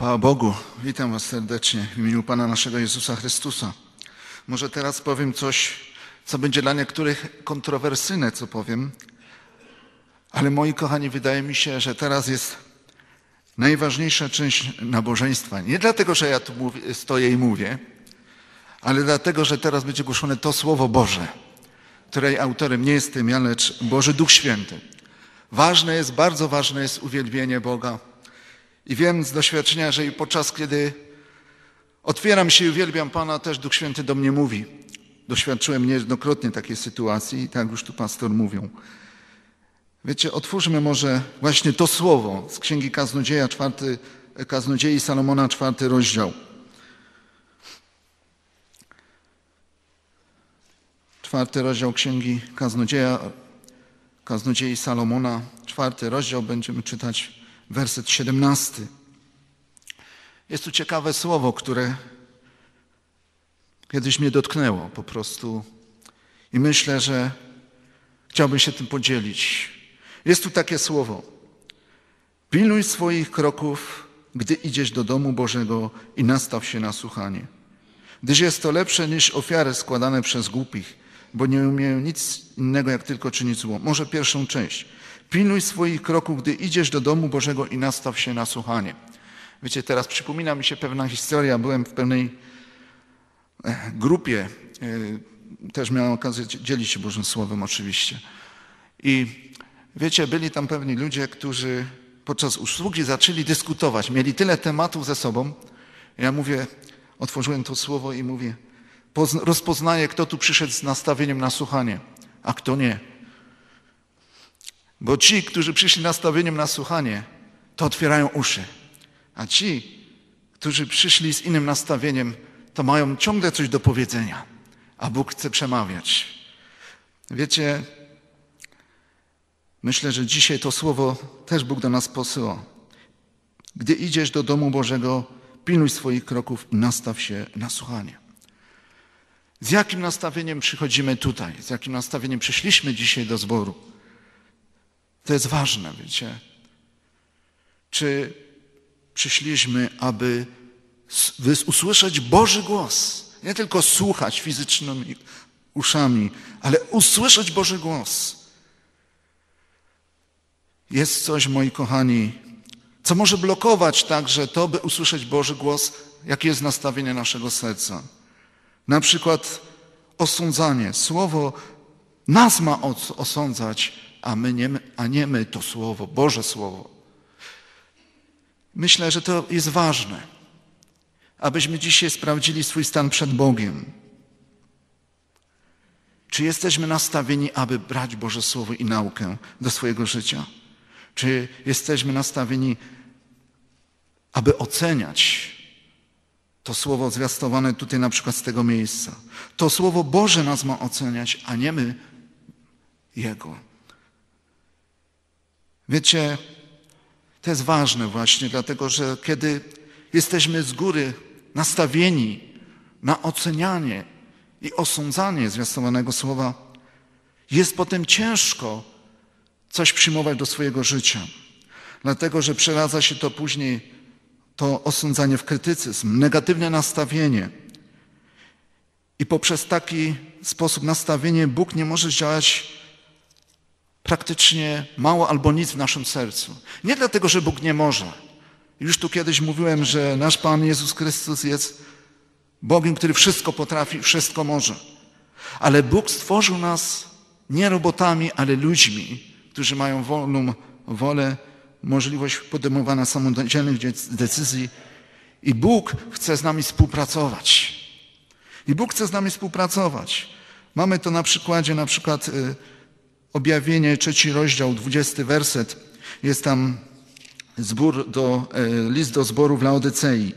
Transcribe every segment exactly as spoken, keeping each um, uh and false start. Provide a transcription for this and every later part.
Chwała Bogu. Witam was serdecznie w imieniu Pana naszego Jezusa Chrystusa. Może teraz powiem coś, co będzie dla niektórych kontrowersyjne, co powiem, ale moi kochani, wydaje mi się, że teraz jest najważniejsza część nabożeństwa. Nie dlatego, że ja tu mówię, stoję i mówię, ale dlatego, że teraz będzie głoszone to Słowo Boże, której autorem nie jestem ja, lecz Boży Duch Święty. Ważne jest, bardzo ważne jest uwielbienie Boga. I wiem z doświadczenia, że i podczas, kiedy otwieram się i uwielbiam Pana, też Duch Święty do mnie mówi. Doświadczyłem niejednokrotnie takiej sytuacji i tak już tu pastor mówił. Wiecie, otwórzmy może właśnie to słowo z Księgi Kaznodzieja, czwarty, Kaznodziei Salomona, czwarty rozdział. Czwarty rozdział Księgi Kaznodzieja, Kaznodziei Salomona, czwarty rozdział, będziemy czytać werset siedemnasty. Jest tu ciekawe słowo, które kiedyś mnie dotknęło po prostu i myślę, że chciałbym się tym podzielić. Jest tu takie słowo. Pilnuj swoich kroków, gdy idziesz do domu Bożego i nastaw się na słuchanie. Gdyż jest to lepsze niż ofiary składane przez głupich, bo nie umieją nic innego, jak tylko czynić zło. Może pierwszą część. Pilnuj swoich kroków, gdy idziesz do domu Bożego i nastaw się na słuchanie. Wiecie, teraz przypomina mi się pewna historia. Byłem w pewnej grupie. Też miałem okazję dzielić się Bożym Słowem oczywiście. I wiecie, byli tam pewni ludzie, którzy podczas usługi zaczęli dyskutować. Mieli tyle tematów ze sobą. Ja mówię, otworzyłem to słowo i mówię, rozpoznaję, kto tu przyszedł z nastawieniem na słuchanie, a kto nie. Bo ci, którzy przyszli nastawieniem na słuchanie, to otwierają uszy. A ci, którzy przyszli z innym nastawieniem, to mają ciągle coś do powiedzenia. A Bóg chce przemawiać. Wiecie, myślę, że dzisiaj to słowo też Bóg do nas posyła. Gdy idziesz do domu Bożego, pilnuj swoich kroków i nastaw się na słuchanie. Z jakim nastawieniem przychodzimy tutaj? Z jakim nastawieniem przyszliśmy dzisiaj do zboru? To jest ważne, wiecie. Czy przyszliśmy, aby usłyszeć Boży głos? Nie tylko słuchać fizycznymi uszami, ale usłyszeć Boży głos. Jest coś, moi kochani, co może blokować także to, by usłyszeć Boży głos, jakie jest nastawienie naszego serca. Na przykład osądzanie. Słowo nas ma osądzać, a, my nie, a nie my to Słowo, Boże Słowo. Myślę, że to jest ważne, abyśmy dzisiaj sprawdzili swój stan przed Bogiem. Czy jesteśmy nastawieni, aby brać Boże Słowo i naukę do swojego życia? Czy jesteśmy nastawieni, aby oceniać to słowo zwiastowane tutaj na przykład z tego miejsca? To Słowo Boże nas ma oceniać, a nie my Jego. Wiecie, to jest ważne właśnie, dlatego że kiedy jesteśmy z góry nastawieni na ocenianie i osądzanie zwiastowanego słowa, jest potem ciężko coś przyjmować do swojego życia. Dlatego, że przeradza się to później, to osądzanie, w krytycyzm, negatywne nastawienie. I poprzez taki sposób nastawienie Bóg nie może działać praktycznie mało albo nic w naszym sercu. Nie dlatego, że Bóg nie może. Już tu kiedyś mówiłem, że nasz Pan Jezus Chrystus jest Bogiem, który wszystko potrafi, wszystko może. Ale Bóg stworzył nas nie robotami, ale ludźmi, którzy mają wolną wolę, możliwość podejmowania samodzielnych decyzji. I Bóg chce z nami współpracować. I Bóg chce z nami współpracować. Mamy to na przykładzie, na przykład y, Objawienie, trzeci rozdział, dwudziesty werset. Jest tam zbór do, y, list do zboru w Laodycei.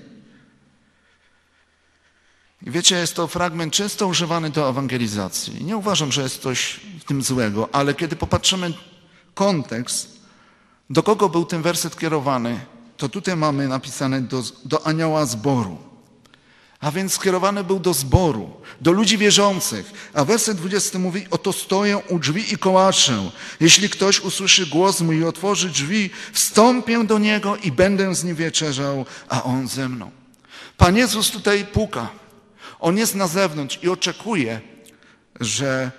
I wiecie, jest to fragment często używany do ewangelizacji. Nie uważam, że jest coś w tym złego, ale kiedy popatrzymy kontekst, do kogo był ten werset kierowany, to tutaj mamy napisane do, do anioła zboru. A więc skierowany był do zboru, do ludzi wierzących. A werset dwudziesty mówi, oto stoję u drzwi i kołaczę. Jeśli ktoś usłyszy głos mój i otworzy drzwi, wstąpię do niego i będę z nim wieczerzał, a on ze mną. Pan Jezus tutaj puka. On jest na zewnątrz i oczekuje, że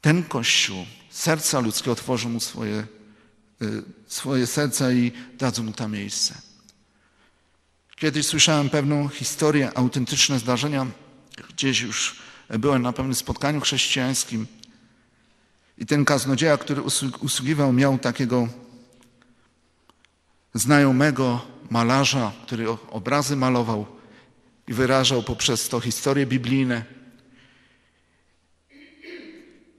ten Kościół, serca ludzkie otworzą mu swoje, swoje serca i dadzą mu tam miejsce. Kiedyś słyszałem pewną historię, autentyczne zdarzenia. Gdzieś już byłem na pewnym spotkaniu chrześcijańskim i ten kaznodzieja, który usługiwał, miał takiego znajomego malarza, który obrazy malował i wyrażał poprzez to historie biblijne.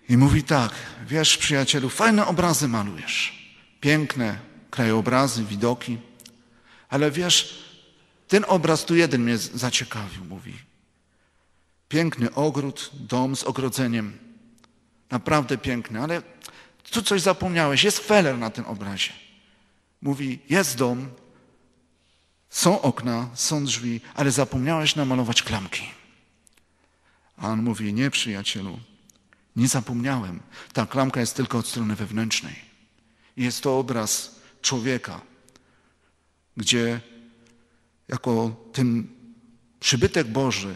I mówi tak, wiesz przyjacielu, fajne obrazy malujesz, piękne krajobrazy, widoki, ale wiesz, ten obraz tu jeden mnie zaciekawił, mówi. Piękny ogród, dom z ogrodzeniem, naprawdę piękny, ale tu coś zapomniałeś, jest feler na tym obrazie. Mówi, jest dom, są okna, są drzwi, ale zapomniałeś namalować klamki. A on mówi, nie przyjacielu, nie zapomniałem. Ta klamka jest tylko od strony wewnętrznej. Jest to obraz człowieka, gdzie jako ten przybytek Boży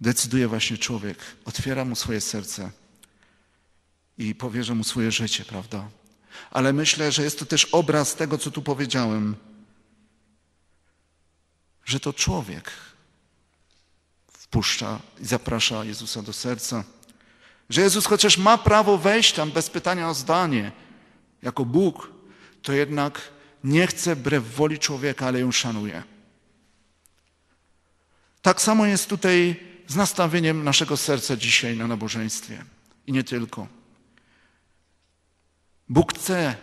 decyduje właśnie człowiek. Otwiera mu swoje serce i powierza mu swoje życie, prawda? Ale myślę, że jest to też obraz tego, co tu powiedziałem, że to człowiek wpuszcza i zaprasza Jezusa do serca. Że Jezus chociaż ma prawo wejść tam bez pytania o zdanie, jako Bóg, to jednak nie chce wbrew woli człowieka, ale ją szanuje. Tak samo jest tutaj z nastawieniem naszego serca dzisiaj na nabożeństwie. I nie tylko. Bóg chce.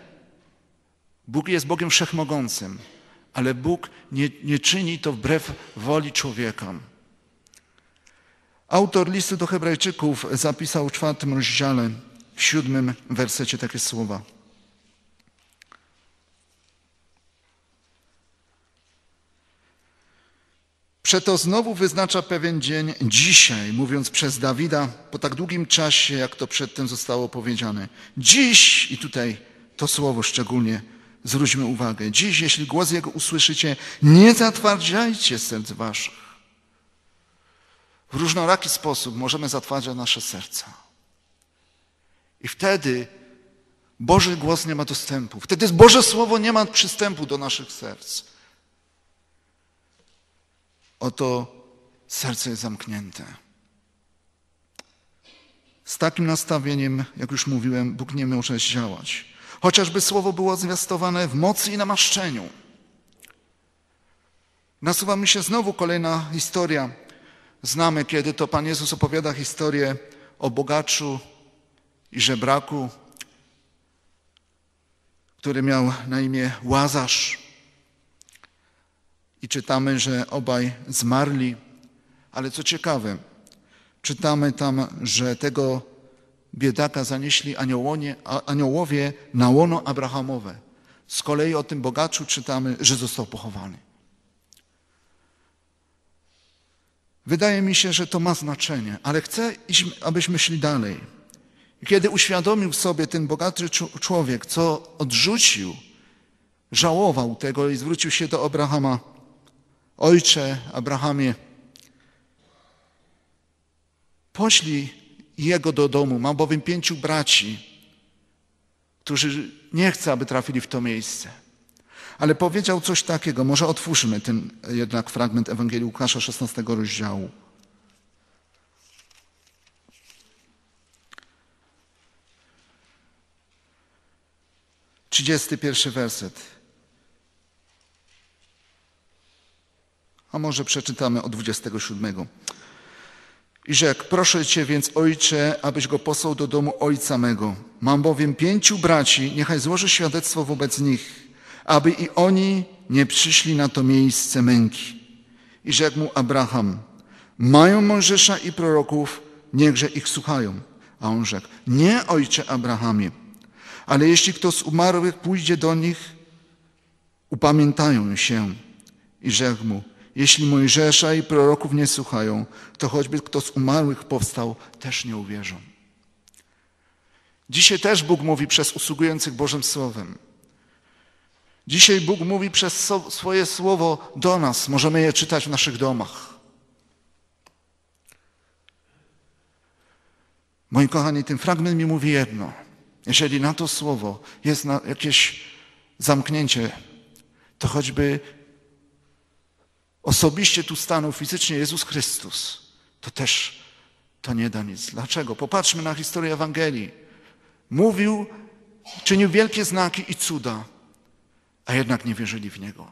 Bóg jest Bogiem wszechmogącym, ale Bóg nie, nie czyni to wbrew woli człowieka. Autor listu do Hebrajczyków zapisał w czwartym rozdziale, w siódmym wersecie takie słowa. Przeto znowu wyznacza pewien dzień dzisiaj, mówiąc przez Dawida, po tak długim czasie, jak to przedtem zostało powiedziane. Dziś, i tutaj to słowo szczególnie zwróćmy uwagę, dziś, jeśli głos Jego usłyszycie, nie zatwardzajcie serc waszych. W różnoraki sposób możemy zatwardzać nasze serca. I wtedy Boży głos nie ma dostępu. Wtedy Boże Słowo nie ma przystępu do naszych serc. Oto serce jest zamknięte. Z takim nastawieniem, jak już mówiłem, Bóg nie może działać. Chociażby Słowo było zwiastowane w mocy i namaszczeniu. Nasuwa mi się znowu kolejna historia. Znamy, kiedy to Pan Jezus opowiada historię o bogaczu i żebraku, który miał na imię Łazarz. I czytamy, że obaj zmarli. Ale co ciekawe, czytamy tam, że tego biedaka zanieśli aniołowie, aniołowie na łono abrahamowe. Z kolei o tym bogaczu czytamy, że został pochowany. Wydaje mi się, że to ma znaczenie, ale chcę, iść, abyśmy szli dalej. Kiedy uświadomił sobie ten bogaty człowiek, co odrzucił, żałował tego i zwrócił się do Abrahama. Ojcze Abrahamie, poślij jego do domu, mam bowiem pięciu braci, którzy nie chcę, aby trafili w to miejsce. Ale powiedział coś takiego, może otwórzmy ten jednak fragment Ewangelii Łukasza, szesnastego rozdziału. trzydziesty pierwszy werset. A może przeczytamy od dwudziestego siódmego. I rzekł, proszę Cię więc, Ojcze, abyś go posłał do domu ojca mego. Mam bowiem pięciu braci, niechaj złoży świadectwo wobec nich, aby i oni nie przyszli na to miejsce męki. I rzekł mu Abraham, mają Mojżesza i proroków, niechże ich słuchają. A on rzekł, nie Ojcze Abrahamie, ale jeśli kto z umarłych pójdzie do nich, upamiętają się. I rzekł mu, jeśli Mojżesza i proroków nie słuchają, to choćby kto z umarłych powstał, też nie uwierzą. Dzisiaj też Bóg mówi przez usługujących Bożym Słowem. Dzisiaj Bóg mówi przez swoje Słowo do nas. Możemy je czytać w naszych domach. Moi kochani, ten fragment mi mówi jedno. Jeżeli na to Słowo jest jakieś zamknięcie, to choćby osobiście tu stanął fizycznie Jezus Chrystus, to też to nie da nic. Dlaczego? Popatrzmy na historię Ewangelii. Mówił, czynił wielkie znaki i cuda, a jednak nie wierzyli w Niego.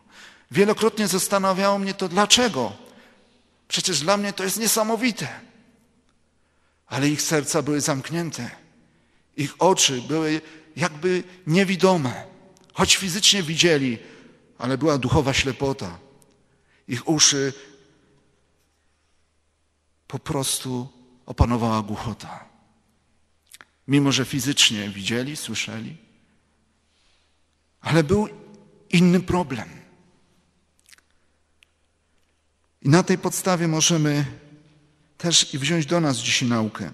Wielokrotnie zastanawiało mnie to, dlaczego? Przecież dla mnie to jest niesamowite. Ale ich serca były zamknięte. Ich oczy były jakby niewidome. Choć fizycznie widzieli, ale była duchowa ślepota. Ich uszy po prostu opanowała głuchota. Mimo że fizycznie widzieli, słyszeli, ale był inny problem. I na tej podstawie możemy też i wziąć do nas dzisiaj naukę.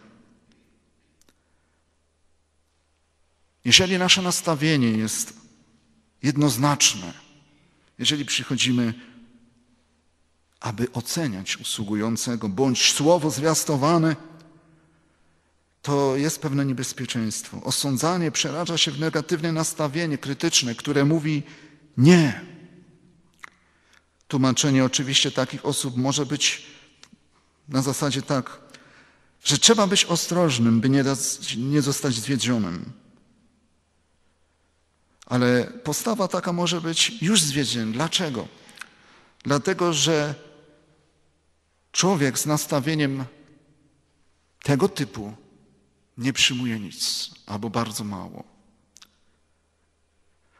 Jeżeli nasze nastawienie jest jednoznaczne, jeżeli przychodzimy, aby oceniać usługującego bądź słowo zwiastowane, to jest pewne niebezpieczeństwo. Osądzanie przeradza się w negatywne nastawienie krytyczne, które mówi nie. Tłumaczenie oczywiście takich osób może być na zasadzie tak, że trzeba być ostrożnym, by nie, nie zostać zwiedzionym. Ale postawa taka może być już zwiedzieniem. Dlaczego? Dlatego, że człowiek z nastawieniem tego typu nie przyjmuje nic albo bardzo mało.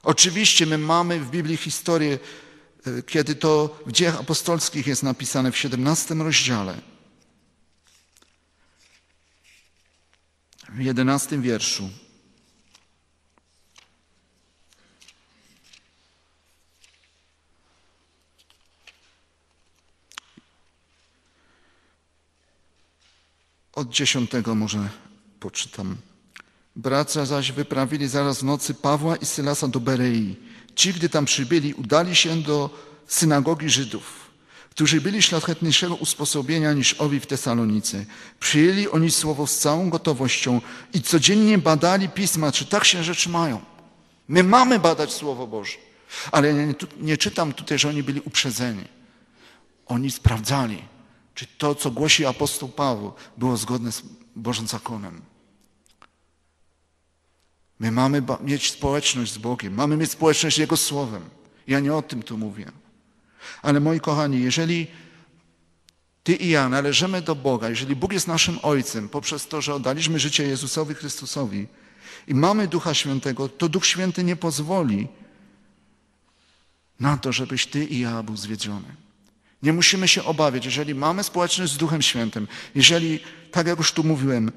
Oczywiście my mamy w Biblii historię, kiedy to w Dziejach Apostolskich jest napisane w siedemnastym rozdziale, w jedenastym wierszu. Od dziesiątego może poczytam. Bracia zaś wyprawili zaraz w nocy Pawła i Sylasa do Berei. Ci, gdy tam przybyli, udali się do synagogi Żydów, którzy byli szlachetniejszego usposobienia niż owi w Tesalonice. Przyjęli oni słowo z całą gotowością i codziennie badali pisma, czy tak się rzeczy mają. My mamy badać Słowo Boże, ale nie, nie czytam tutaj, że oni byli uprzedzeni. Oni sprawdzali, czy to, co głosi apostoł Paweł, było zgodne z Bożym zakonem. My mamy mieć społeczność z Bogiem, mamy mieć społeczność z Jego Słowem. Ja nie o tym tu mówię. Ale moi kochani, jeżeli Ty i ja należymy do Boga, jeżeli Bóg jest naszym Ojcem, poprzez to, że oddaliśmy życie Jezusowi Chrystusowi i mamy Ducha Świętego, to Duch Święty nie pozwoli na to, żebyś Ty i ja był zwiedziony. Nie musimy się obawiać, jeżeli mamy społeczność z Duchem Świętym, jeżeli, tak jak już tu mówiłem,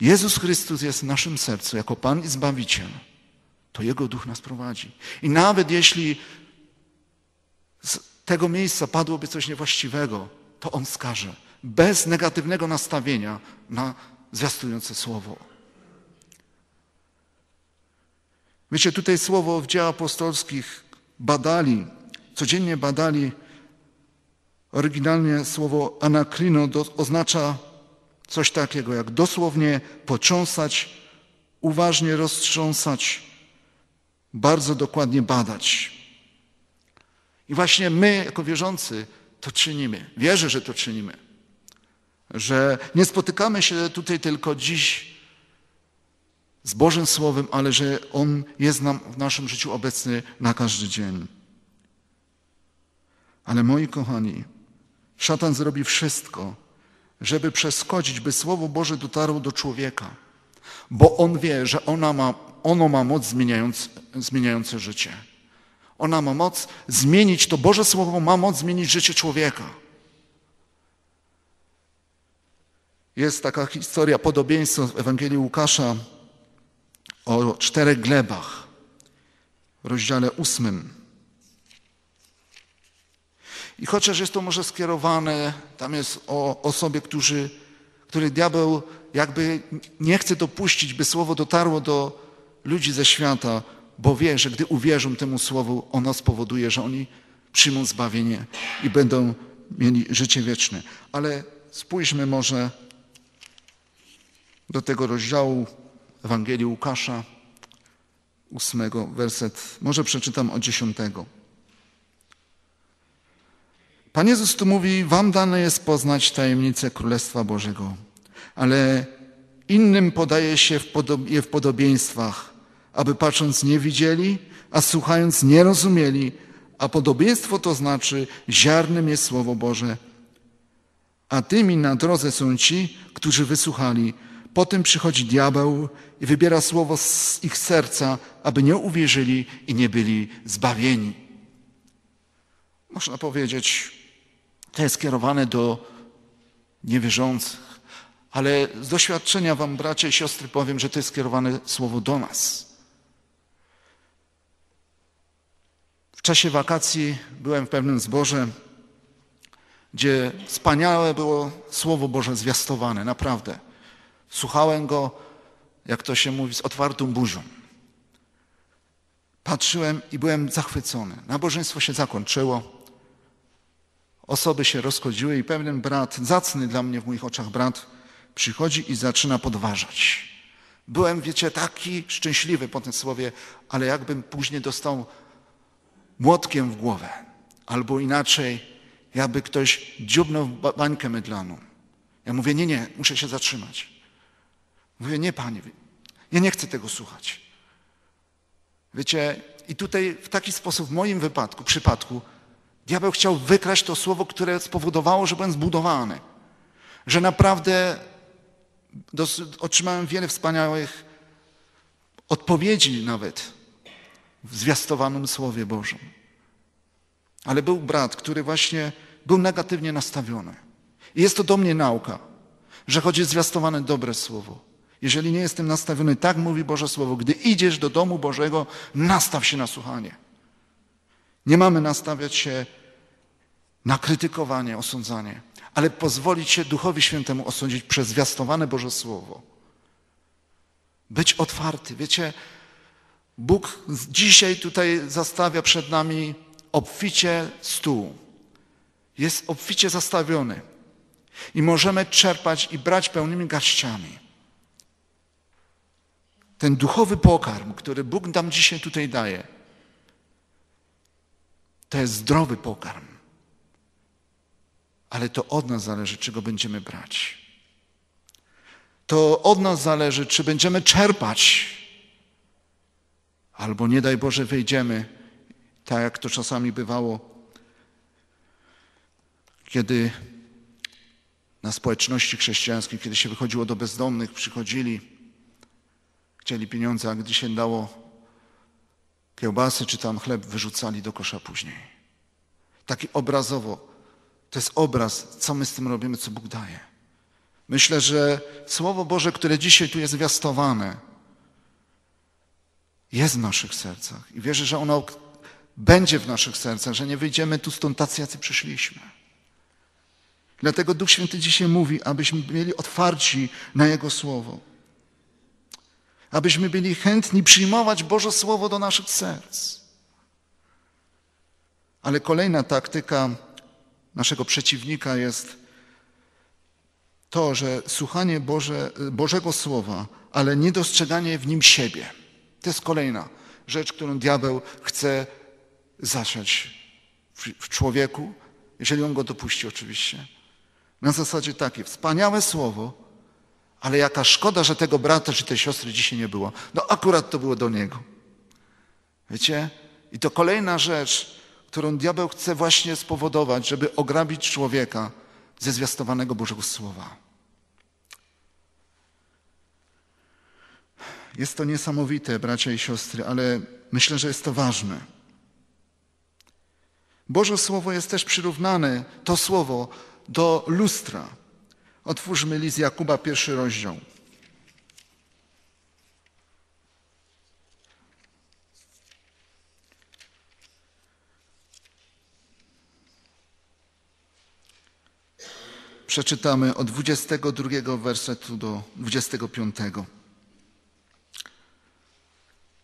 Jezus Chrystus jest w naszym sercu jako Pan i Zbawiciel, to Jego Duch nas prowadzi. I nawet jeśli z tego miejsca padłoby coś niewłaściwego, to On wskaże bez negatywnego nastawienia na zwiastujące Słowo. Wiecie, tutaj Słowo w Dziejach Apostolskich badali, codziennie badali, oryginalnie słowo anakrino oznacza coś takiego jak dosłownie potrząsać, uważnie roztrząsać, bardzo dokładnie badać. I właśnie my, jako wierzący, to czynimy. Wierzę, że to czynimy. Że nie spotykamy się tutaj tylko dziś z Bożym Słowem, ale że On jest nam w naszym życiu obecny na każdy dzień. Ale moi kochani, szatan zrobi wszystko, żeby przeszkodzić, by Słowo Boże dotarło do człowieka, bo on wie, że ona ma, ono ma moc zmieniając, zmieniające życie. Ona ma moc zmienić, to Boże Słowo ma moc zmienić życie człowieka. Jest taka historia, podobieństwo w Ewangelii Łukasza o czterech glebach. rozdziale ósmym. I chociaż jest to może skierowane, tam jest o osobie, którzy, który diabeł jakby nie chce dopuścić, by słowo dotarło do ludzi ze świata, bo wie, że gdy uwierzą temu słowu, ono spowoduje, że oni przyjmą zbawienie i będą mieli życie wieczne. Ale spójrzmy może do tego rozdziału Ewangelii Łukasza, ósmego werset. Może przeczytam od dziesiątego. Pan Jezus tu mówi, wam dane jest poznać tajemnicę Królestwa Bożego, ale innym podaje się je w podobieństwach, aby patrząc nie widzieli, a słuchając nie rozumieli, a podobieństwo to znaczy, ziarnem jest Słowo Boże. A tymi na drodze są ci, którzy wysłuchali. Potem przychodzi diabeł i wybiera słowo z ich serca, aby nie uwierzyli i nie byli zbawieni. Można powiedzieć, to jest skierowane do niewierzących, ale z doświadczenia wam, bracia i siostry, powiem, że to jest skierowane słowo do nas. W czasie wakacji byłem w pewnym zborze, gdzie wspaniałe było Słowo Boże zwiastowane, naprawdę. Słuchałem go, jak to się mówi, z otwartą buzią. Patrzyłem i byłem zachwycony. Nabożeństwo się zakończyło. Osoby się rozchodziły i pewien brat, zacny dla mnie w moich oczach brat, przychodzi i zaczyna podważać. Byłem, wiecie, taki szczęśliwy po tym słowie, ale jakbym później dostał młotkiem w głowę. Albo inaczej, jakby ktoś dziubnął w bańkę mydlaną. Ja mówię, nie, nie, muszę się zatrzymać. Mówię, nie, panie, ja nie chcę tego słuchać. Wiecie, i tutaj w taki sposób w moim wypadku, przypadku, diabeł chciał wykraść to słowo, które spowodowało, że byłem zbudowany. Że naprawdę otrzymałem wiele wspaniałych odpowiedzi nawet w zwiastowanym Słowie Bożym. Ale był brat, który właśnie był negatywnie nastawiony. I jest to do mnie nauka, że choć jest zwiastowane dobre słowo, jeżeli nie jestem nastawiony, tak mówi Boże Słowo, gdy idziesz do domu Bożego, nastaw się na słuchanie. Nie mamy nastawiać się na krytykowanie, osądzanie, ale pozwolić się Duchowi Świętemu osądzić przez zwiastowane Boże Słowo. Być otwarty. Wiecie, Bóg dzisiaj tutaj zastawia przed nami obficie stół. Jest obficie zastawiony. I możemy czerpać i brać pełnymi garściami. Ten duchowy pokarm, który Bóg nam dzisiaj tutaj daje, to jest zdrowy pokarm. Ale to od nas zależy, czy go będziemy brać. To od nas zależy, czy będziemy czerpać. Albo nie daj Boże wyjdziemy, tak jak to czasami bywało, kiedy na społeczności chrześcijańskiej, kiedy się wychodziło do bezdomnych, przychodzili, chcieli pieniądze, a gdy się dało kiełbasy czy tam chleb, wyrzucali do kosza później. Taki obrazowo, to jest obraz, co my z tym robimy, co Bóg daje. Myślę, że Słowo Boże, które dzisiaj tu jest zwiastowane, jest w naszych sercach i wierzę, że ono będzie w naszych sercach, że nie wyjdziemy tu stąd tacy, jacy przyszliśmy. Dlatego Duch Święty dzisiaj mówi, abyśmy byli otwarci na Jego Słowo. Abyśmy byli chętni przyjmować Boże Słowo do naszych serc. Ale kolejna taktyka naszego przeciwnika jest to, że słuchanie Boże, Bożego Słowa, ale nie dostrzeganie w nim siebie. To jest kolejna rzecz, którą diabeł chce zasiać w człowieku, jeżeli on go dopuści oczywiście. Na zasadzie takie, wspaniałe słowo, ale jaka szkoda, że tego brata czy tej siostry dzisiaj nie było. No akurat to było do niego. Wiecie? I to kolejna rzecz, którą diabeł chce właśnie spowodować, żeby ograbić człowieka ze zwiastowanego Bożego Słowa. Jest to niesamowite, bracia i siostry, ale myślę, że jest to ważne. Boże Słowo jest też przyrównane, to Słowo, do lustra. Otwórzmy list Jakuba, pierwszy rozdział. przeczytamy od dwudziestego drugiego wersetu do dwudziestego piątego,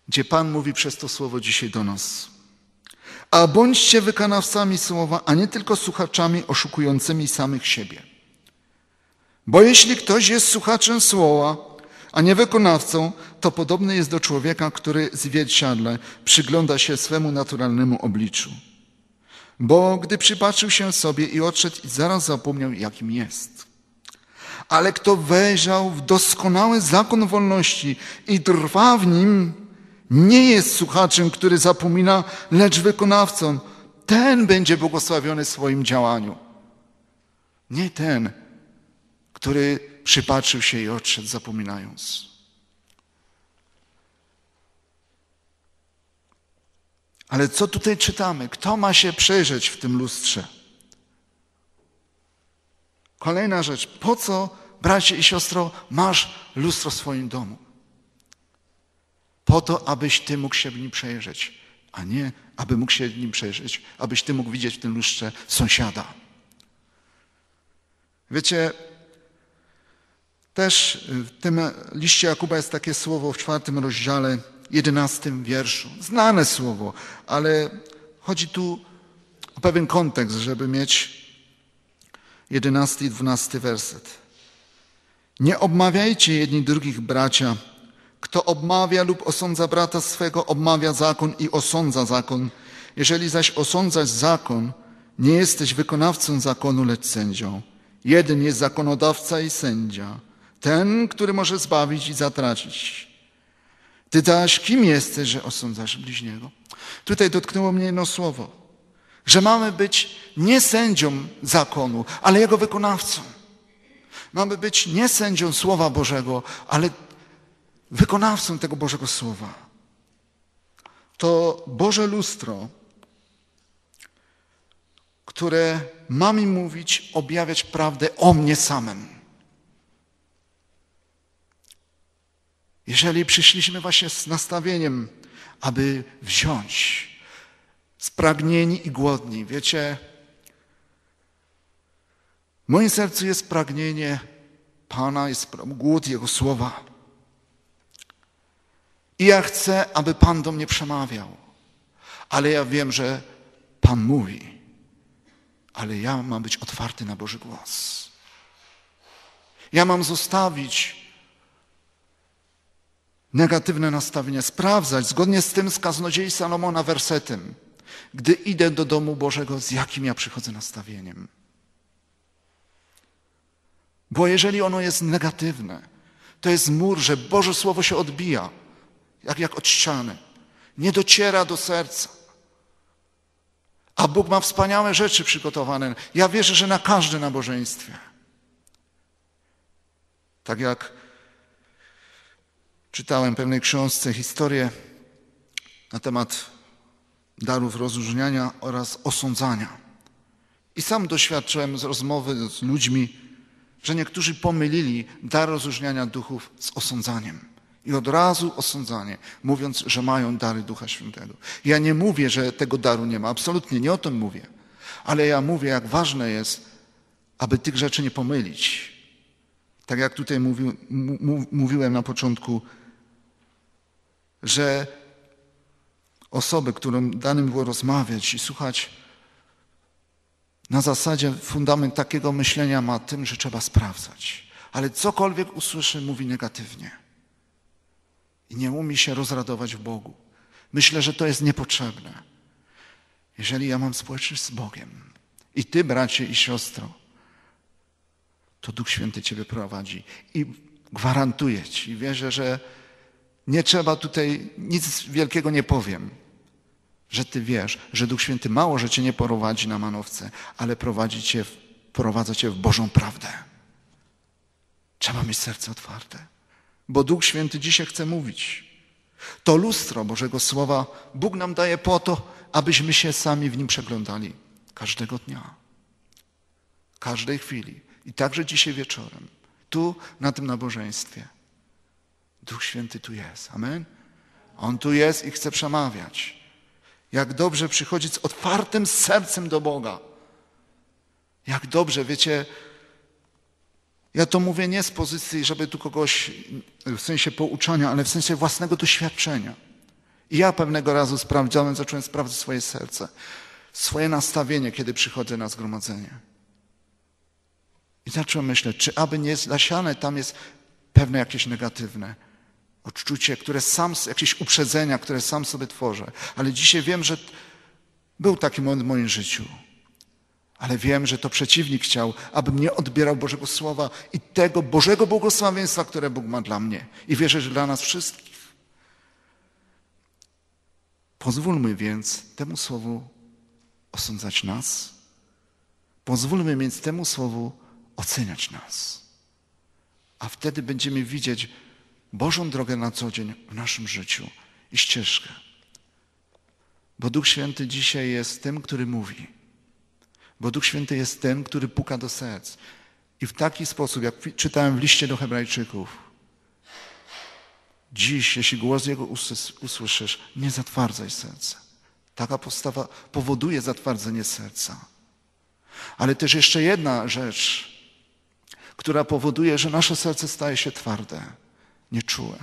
gdzie Pan mówi przez to słowo dzisiaj do nas. A bądźcie wykonawcami słowa, a nie tylko słuchaczami oszukującymi samych siebie. Bo jeśli ktoś jest słuchaczem słowa, a nie wykonawcą, to podobny jest do człowieka, który w zwierciadle przygląda się swemu naturalnemu obliczu. Bo gdy przypatrzył się sobie i odszedł, i zaraz zapomniał, jakim jest. Ale kto wejrzał w doskonały zakon wolności i trwa w nim, nie jest słuchaczem, który zapomina, lecz wykonawcą. Ten będzie błogosławiony w swoim działaniu. Nie ten, który przypatrzył się i odszedł, zapominając. Ale co tutaj czytamy? Kto ma się przejrzeć w tym lustrze? Kolejna rzecz. Po co, bracie i siostro, masz lustro w swoim domu? Po to, abyś ty mógł się w nim przejrzeć, a nie, aby mógł się w nim przejrzeć, abyś ty mógł widzieć w tym lustrze sąsiada. Wiecie, też w tym liście Jakuba jest takie słowo w czwartym rozdziale, jedenastym wierszu. Znane słowo, ale chodzi tu o pewien kontekst, żeby mieć jedenasty i dwunasty werset. Nie obmawiajcie jedni drugich, bracia. Kto obmawia lub osądza brata swego, obmawia zakon i osądza zakon. Jeżeli zaś osądzasz zakon, nie jesteś wykonawcą zakonu, lecz sędzią. Jeden jest zakonodawca i sędzia, ten, który może zbawić i zatracić. Ty zaś kim jesteś, że osądzasz bliźniego? Tutaj dotknęło mnie jedno słowo, że mamy być nie sędzią zakonu, ale jego wykonawcą. Mamy być nie sędzią Słowa Bożego, ale wykonawcą tego Bożego Słowa. To Boże lustro, które ma mi mówić, objawiać prawdę o mnie samym. Jeżeli przyszliśmy właśnie z nastawieniem, aby wziąć, spragnieni i głodni. Wiecie, w moim sercu jest pragnienie Pana, jest głód Jego Słowa. I ja chcę, aby Pan do mnie przemawiał. Ale ja wiem, że Pan mówi. Ale ja mam być otwarty na Boży głos. Ja mam zostawić negatywne nastawienia, sprawdzać zgodnie z tym z Kaznodziei Salomona wersetem, gdy idę do domu Bożego, z jakim ja przychodzę nastawieniem. Bo jeżeli ono jest negatywne, to jest mur, że Boże Słowo się odbija, jak, jak od ściany. Nie dociera do serca. A Bóg ma wspaniałe rzeczy przygotowane. Ja wierzę, że na każde nabożeństwie. Tak jak czytałem w pewnej książce historię na temat darów rozróżniania oraz osądzania. I sam doświadczyłem z rozmowy z ludźmi, że niektórzy pomylili dar rozróżniania duchów z osądzaniem. I od razu osądzanie, mówiąc, że mają dary Ducha Świętego. Ja nie mówię, że tego daru nie ma. Absolutnie nie o tym mówię. Ale ja mówię, jak ważne jest, aby tych rzeczy nie pomylić. Tak jak tutaj mówił, mówiłem na początku, że osoby, którą danym było rozmawiać i słuchać, na zasadzie fundament takiego myślenia ma tym, że trzeba sprawdzać. Ale cokolwiek usłyszy, mówi negatywnie. I nie umie się rozradować w Bogu. Myślę, że to jest niepotrzebne. Jeżeli ja mam społeczność z Bogiem i ty, bracie i siostro, to Duch Święty ciebie prowadzi. I gwarantuję ci, wierzę, że nie trzeba tutaj, nic wielkiego nie powiem, że ty wiesz, że Duch Święty mało, że cię nie prowadzi na manowce, ale prowadzi cię, prowadza cię w Bożą prawdę. Trzeba mieć serce otwarte, bo Duch Święty dzisiaj chce mówić. To lustro Bożego Słowa Bóg nam daje po to, abyśmy się sami w nim przeglądali każdego dnia, każdej chwili i także dzisiaj wieczorem, tu na tym nabożeństwie. Duch Święty tu jest. Amen? On tu jest i chce przemawiać. Jak dobrze przychodzić z otwartym sercem do Boga. Jak dobrze, wiecie, Ja to mówię nie z pozycji, żeby tu kogoś w sensie pouczania, ale w sensie własnego doświadczenia. I ja pewnego razu sprawdzałem, zacząłem sprawdzać swoje serce, swoje nastawienie, kiedy przychodzę na zgromadzenie. I zacząłem myśleć, czy aby nie jest zasiane, tam jest pewne jakieś negatywne odczucie, które sam, jakieś uprzedzenia, które sam sobie tworzę. Ale dzisiaj wiem, że był taki moment w moim życiu. Ale wiem, że to przeciwnik chciał, abym nie odbierał Bożego Słowa i tego Bożego błogosławieństwa, które Bóg ma dla mnie. I wierzę, że dla nas wszystkich. Pozwólmy więc temu Słowu osądzać nas. Pozwólmy więc temu Słowu oceniać nas. A wtedy będziemy widzieć Bożą drogę na co dzień w naszym życiu i ścieżkę. Bo Duch Święty dzisiaj jest tym, który mówi. Bo Duch Święty jest ten, który puka do serc. I w taki sposób, jak czytałem w liście do Hebrajczyków, dziś, jeśli głos Jego usłyszysz, nie zatwardzaj serca. Taka postawa powoduje zatwardzenie serca. Ale też jeszcze jedna rzecz, która powoduje, że nasze serce staje się twarde, nieczułe.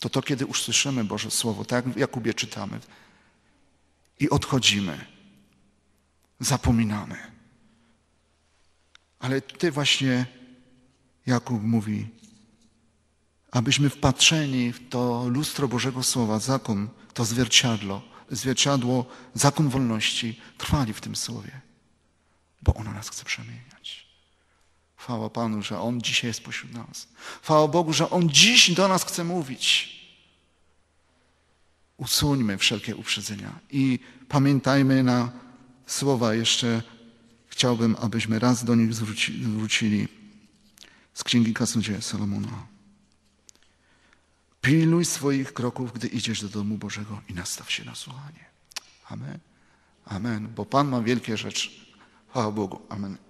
To to, kiedy usłyszymy Boże Słowo, tak jak w Jakubie czytamy, i odchodzimy. Zapominamy. Ale tutaj właśnie Jakub mówi, abyśmy wpatrzeni w to lustro Bożego Słowa, zakon, to zwierciadło, zwierciadło, zakon wolności, trwali w tym Słowie, bo ono nas chce przemieniać. Chwała Panu, że On dzisiaj jest pośród nas. Chwała Bogu, że On dziś do nas chce mówić. Usuńmy wszelkie uprzedzenia i pamiętajmy na słowa jeszcze chciałbym, abyśmy raz do nich zwróci, zwrócili z Księgi Kaznodzieja Salomona. Pilnuj swoich kroków, gdy idziesz do domu Bożego i nastaw się na słuchanie. Amen. Amen. Bo Pan ma wielkie rzeczy. Chwała Bogu. Amen.